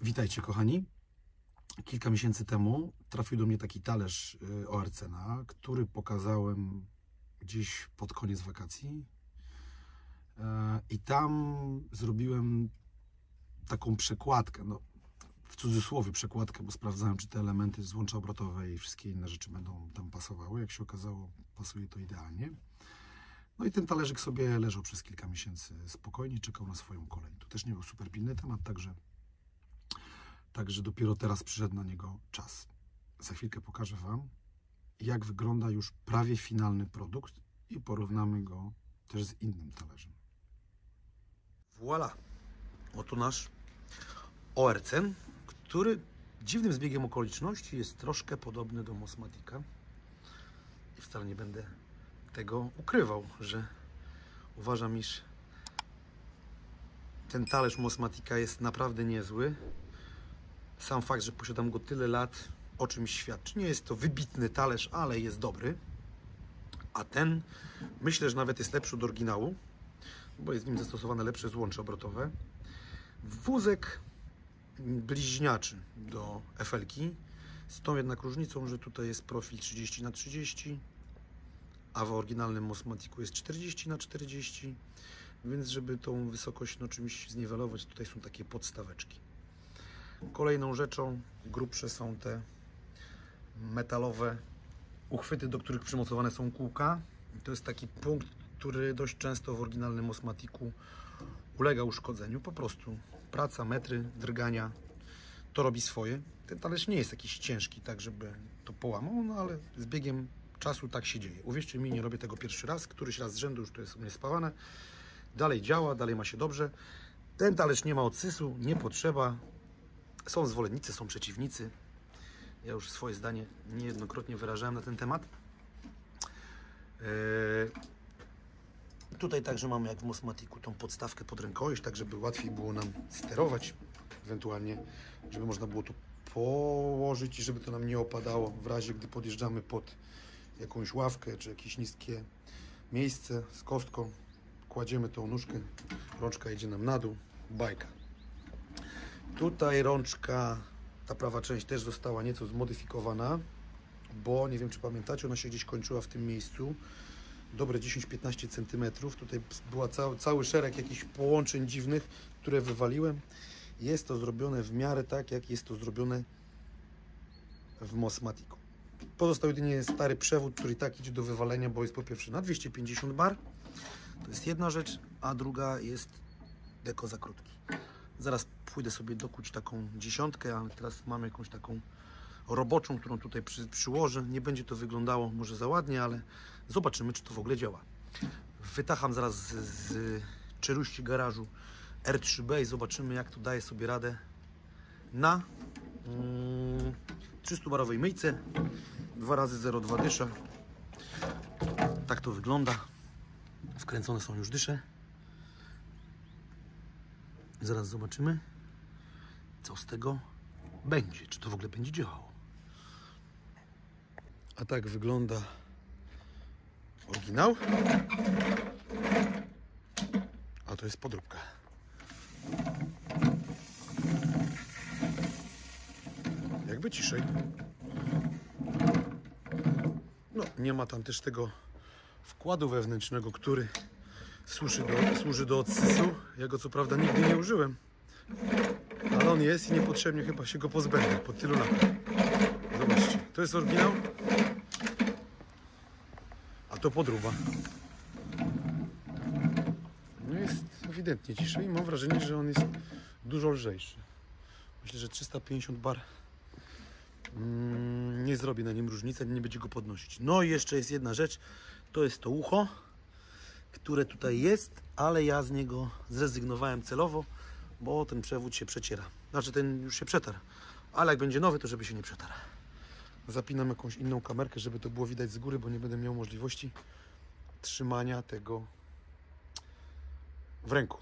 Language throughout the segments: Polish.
Witajcie kochani. Kilka miesięcy temu trafił do mnie taki talerz ORCENA, który pokazałem gdzieś pod koniec wakacji i tam zrobiłem taką przekładkę, no w cudzysłowie przekładkę, bo sprawdzałem, czy te elementy z łącza obrotowej i wszystkie inne rzeczy będą tam pasowały. Jak się okazało, pasuje to idealnie. No i ten talerzyk sobie leżał przez kilka miesięcy spokojnie, czekał na swoją kolej. To też nie był super pilny temat, także dopiero teraz przyszedł na niego czas. Za chwilkę pokażę Wam, jak wygląda już prawie finalny produkt i porównamy go też z innym talerzem. Voilà! Oto nasz ORCEN, który dziwnym zbiegiem okoliczności jest troszkę podobny do Mosmatica. I wcale nie będę tego ukrywał, że uważam, iż ten talerz Mosmatica jest naprawdę niezły. Sam fakt, że posiadam go tyle lat, o czymś świadczy. Nie jest to wybitny talerz, ale jest dobry. A ten, myślę, że nawet jest lepszy od oryginału, bo jest w nim zastosowane lepsze złącze obrotowe. Wózek bliźniaczy do FL-ki, z tą jednak różnicą, że tutaj jest profil 30x30, a w oryginalnym Mosmaticu jest 40x40, więc żeby tą wysokość no, czymś zniwelować, tutaj są takie podstaweczki. Kolejną rzeczą grubsze są te metalowe uchwyty, do których przymocowane są kółka. To jest taki punkt, który dość często w oryginalnym Mosmaticu ulega uszkodzeniu. Po prostu praca, metry, drgania, to robi swoje. Ten talerz nie jest jakiś ciężki, tak żeby to połamał, no ale z biegiem czasu tak się dzieje. Uwierzcie mi, nie robię tego pierwszy raz, któryś raz z rzędu już to jest u mnie spawane. Dalej działa, dalej ma się dobrze. Ten talerz nie ma odsysu, nie potrzeba. Są zwolennicy, są przeciwnicy. Ja już swoje zdanie niejednokrotnie wyrażałem na ten temat. Tutaj także mamy jak w Mosmaticu tą podstawkę pod rękojeść, tak żeby łatwiej było nam sterować, ewentualnie żeby można było to położyć i żeby to nam nie opadało w razie, gdy podjeżdżamy pod jakąś ławkę czy jakieś niskie miejsce z kostką. Kładziemy tą nóżkę, rączka idzie nam na dół, bajka. Tutaj rączka, ta prawa część też została nieco zmodyfikowana, bo nie wiem czy pamiętacie, ona się gdzieś kończyła w tym miejscu. Dobre 10-15 cm. Tutaj była cały szereg jakichś połączeń dziwnych, które wywaliłem. Jest to zrobione w miarę tak, jak jest to zrobione w Mosmaticu. Pozostał jedynie stary przewód, który i tak idzie do wywalenia, bo jest po pierwsze na 250 bar. To jest jedna rzecz, a druga jest deko za krótki. Zaraz pójdę sobie dokuć taką dziesiątkę, ale teraz mam jakąś taką roboczą, którą tutaj przyłożę. Nie będzie to wyglądało może za ładnie, ale zobaczymy, czy to w ogóle działa. Wytacham zaraz z czeluści garażu R3B i zobaczymy, jak to daje sobie radę na 300-barowej myjce. 2x0,2 dysza. Tak to wygląda. Wkręcone są już dysze. Zaraz zobaczymy, co z tego będzie, czy to w ogóle będzie działało. A tak wygląda oryginał. A to jest podróbka. Jakby ciszej. No, nie ma tam też tego wkładu wewnętrznego, który służy do odsysu. Ja go co prawda nigdy nie użyłem, ale on jest i niepotrzebnie chyba się go pozbędę po tylu latach. Zobaczcie, to jest oryginał, a to podróba. No jest ewidentnie ciszej i mam wrażenie, że on jest dużo lżejszy. Myślę, że 350 bar nie zrobi na nim różnicy, nie będzie go podnosić. No i jeszcze jest jedna rzecz, to jest to ucho, które tutaj jest, ale ja z niego zrezygnowałem celowo, bo ten przewód się przeciera. Znaczy ten już się przetarł, ale jak będzie nowy, to żeby się nie przetarł. Zapinam jakąś inną kamerkę, żeby to było widać z góry, bo nie będę miał możliwości trzymania tego w ręku.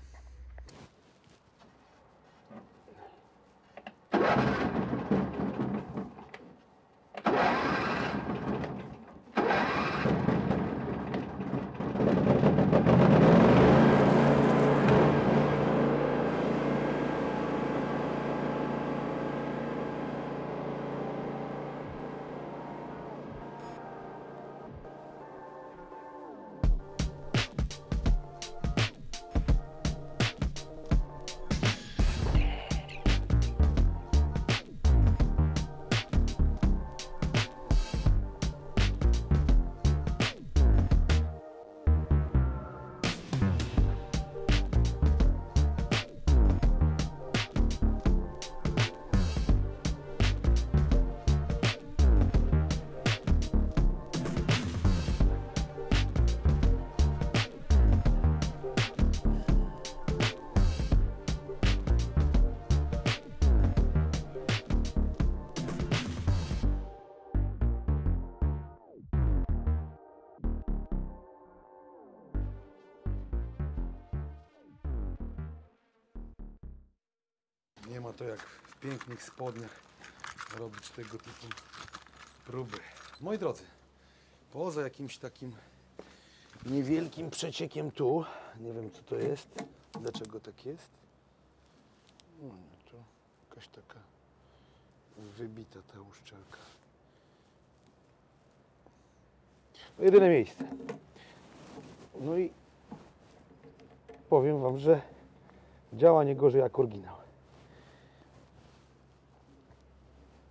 Nie ma to jak w pięknych spodniach robić tego typu próby. Moi drodzy, poza jakimś takim niewielkim przeciekiem tu, nie wiem co to jest, dlaczego tak jest. No, to jakaś taka wybita ta uszczelka. No, jedyne miejsce. No i powiem wam, że działa nie gorzej jak oryginał.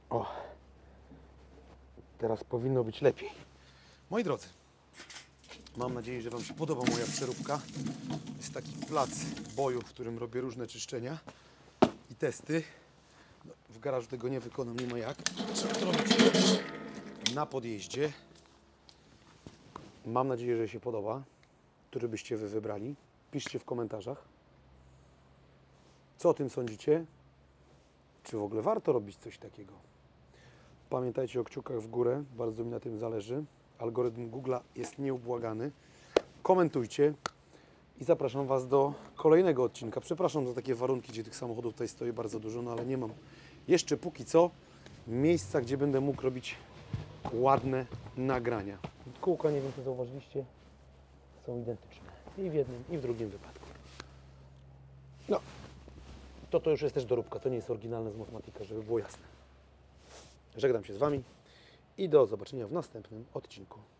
O, teraz powinno być lepiej. Moi drodzy, mam nadzieję, że wam się podoba moja przeróbka. Jest taki plac boju, w którym robię różne czyszczenia i testy. No, w garażu tego nie wykonam, nie ma jak. Na podjeździe. Mam nadzieję, że się podoba. Który byście wy wybrali? Piszcie w komentarzach. Co o tym sądzicie? Czy w ogóle warto robić coś takiego? Pamiętajcie o kciukach w górę. Bardzo mi na tym zależy. Algorytm Google'a jest nieubłagany. Komentujcie i zapraszam was do kolejnego odcinka. Przepraszam za takie warunki, gdzie tych samochodów tutaj stoi bardzo dużo, no ale nie mam jeszcze póki co miejsca, gdzie będę mógł robić ładne nagrania. Kółka, nie wiem czy zauważyliście, są identyczne i w jednym i w drugim wypadku. No, to już jest też doróbka, to nie jest oryginalne z Mosmatica, żeby było jasne. Żegnam się z wami i do zobaczenia w następnym odcinku.